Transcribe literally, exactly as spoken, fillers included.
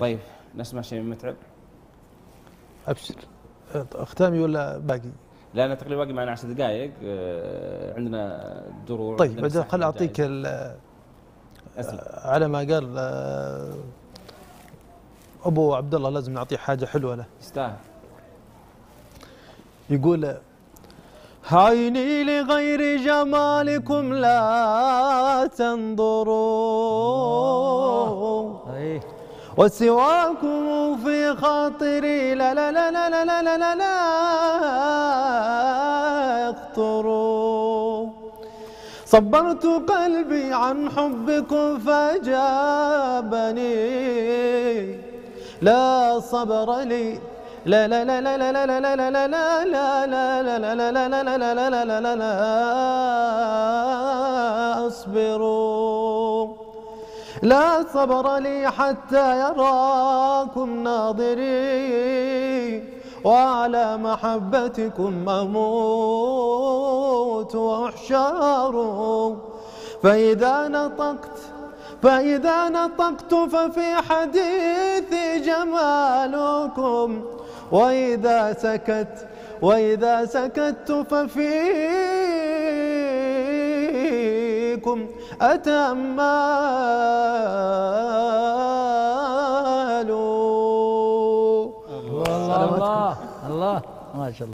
طيب نسمع شيء من متعب. ابشر. اختامي ولا باقي؟ لا انا تقريبا باقي معنا عشر دقائق، عندنا دروع. طيب بدي خل اعطيك على ما قال ابو عبد الله، لازم نعطيه حاجه حلوه له. يستاهل. يقول: عيني لغير جمالكم لا تنظروا، وسواكم في خاطري لا لا لا لا لا لا لا لا اقطروا. صبرت قلبي عن حبكم فجابني، لا صبر لي لا لا لا لا لا لا لا لا لا لا لا لا لا أصبروا. لا صبر لي حتى يراكم ناظري، وعلى محبتكم أموت وأحشر. فإذا نطقت فإذا نطقت ففي حديثي جمالكم، وإذا سكت وإذا سكت ففيكم أتأمل. الله الله الله ما شاء الله.